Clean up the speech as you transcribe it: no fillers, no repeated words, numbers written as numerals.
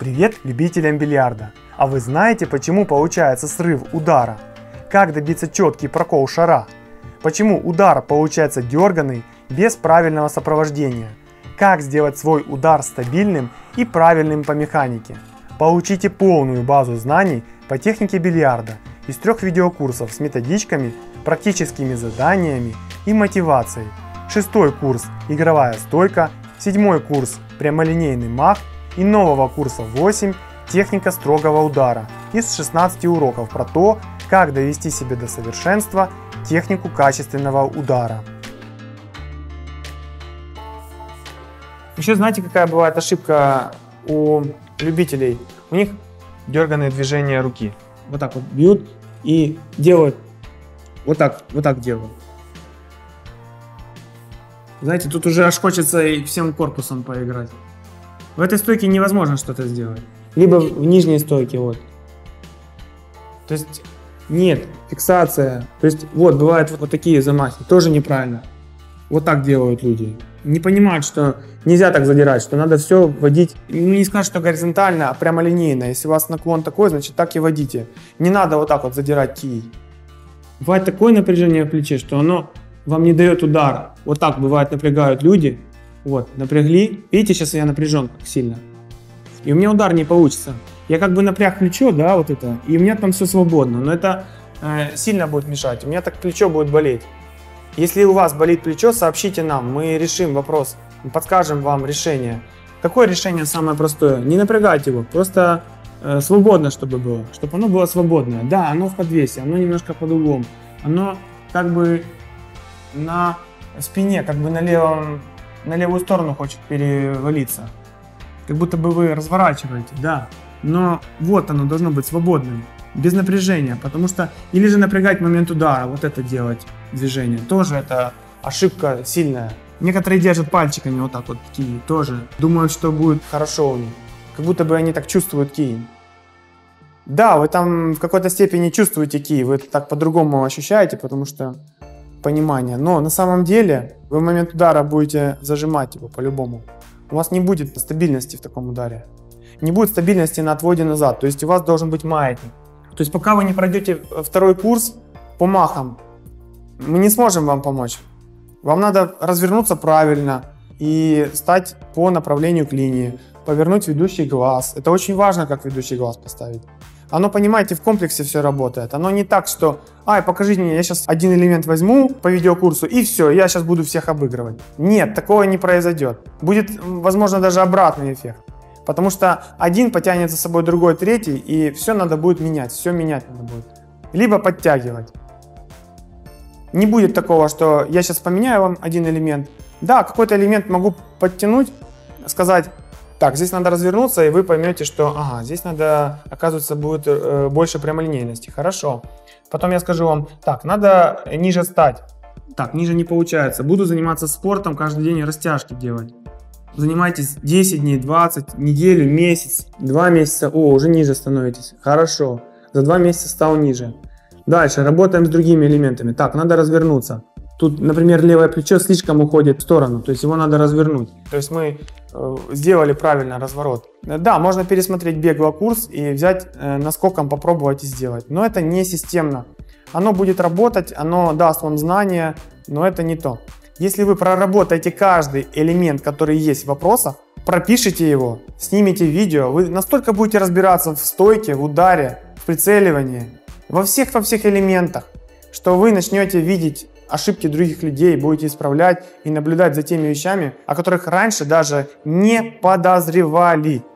Привет любителям бильярда! А вы знаете, почему получается срыв удара? Как добиться четкий прокол шара? Почему удар получается дерганный без правильного сопровождения? Как сделать свой удар стабильным и правильным по механике? Получите полную базу знаний по технике бильярда из 3 видеокурсов с методичками, практическими заданиями и мотивацией. 6-й курс «Игровая стойка», 7-й курс «Прямолинейный мах» и нового курса 8 «Техника строгого удара» из 16 уроков про то, как довести себя до совершенства технику качественного удара. Еще знаете, какая бывает ошибка у любителей? У них дерганые движения руки. Вот так вот бьют и делают вот так делают. Знаете, тут уже аж хочется и всем корпусом поиграть. В этой стойке невозможно что-то сделать. Либо в нижней стойке вот. То есть нет, фиксация. То есть вот бывают вот такие замахи, тоже неправильно. Вот так делают люди. Не понимают, что нельзя так задирать, что надо все вводить. Не скажешь, что горизонтально, а прямолинейно. Если у вас наклон такой, значит так и водите. Не надо вот так вот задирать кий. Бывает такое напряжение в плече, что оно вам не дает удара. Вот так бывает напрягают люди. Вот, напрягли. Видите, сейчас я напряжен как сильно. И у меня удар не получится. Я как бы напряг плечо, да, вот это. И у меня там все свободно. Но это сильно будет мешать. У меня так плечо будет болеть. Если у вас болит плечо, сообщите нам, мы решим вопрос, подскажем вам решение. Какое решение самое простое? Не напрягать его, просто свободно, чтобы было. Чтобы оно было свободное. Да, оно в подвесе, оно немножко под углом. Оно как бы на спине, как бы на левую сторону хочет перевалиться. Как будто бы вы разворачиваете, да. Но вот оно должно быть свободным, без напряжения. Потому что, или же напрягать момент удара, вот это делать. Движение. Тоже это ошибка сильная. Некоторые держат пальчиками вот так вот кии. Тоже думают, что будет хорошо у них. Как будто бы они так чувствуют кии. Да, вы там в какой-то степени чувствуете кии. Вы это так по-другому ощущаете, потому что понимание. Но на самом деле вы в момент удара будете зажимать его по-любому. У вас не будет стабильности в таком ударе. Не будет стабильности на отводе назад. То есть у вас должен быть маятник. То есть пока вы не пройдете 2-й курс по махам, мы не сможем вам помочь. Вам надо развернуться правильно и стать по направлению к линии, повернуть ведущий глаз. Это очень важно, как ведущий глаз поставить. Оно, понимаете, в комплексе все работает. Оно не так, что «Ай, покажи мне, я сейчас один элемент возьму по видеокурсу, и все, я сейчас буду всех обыгрывать». Нет, такого не произойдет. Будет, возможно, даже обратный эффект. Потому что один потянет за собой другой, третий, и все надо будет менять. Все менять надо будет. Либо подтягивать. Не будет такого, что я сейчас поменяю вам один элемент. Да, какой-то элемент могу подтянуть, сказать, так, здесь надо развернуться, и вы поймете, что, ага, здесь надо, оказывается, будет больше прямолинейности. Хорошо. Потом я скажу вам, так, надо ниже стать. Так, ниже не получается. Буду заниматься спортом, каждый день растяжки делать. Занимайтесь 10 дней, 20, неделю, месяц, 2 месяца. О, уже ниже становитесь. Хорошо. За 2 месяца стал ниже. Дальше работаем с другими элементами. Так, надо развернуться. Тут, например, левое плечо слишком уходит в сторону, то есть его надо развернуть. То есть мы сделали правильно разворот. Да, можно пересмотреть бегло курс и взять наскоком попробовать и сделать. Но это не системно. Оно будет работать, оно даст вам знания, но это не то. Если вы проработаете каждый элемент, который есть в вопросах, пропишите его, снимите видео, вы настолько будете разбираться в стойке, в ударе, в прицеливании, во всех элементах, что вы начнете видеть ошибки других людей, будете исправлять и наблюдать за теми вещами, о которых раньше даже не подозревали.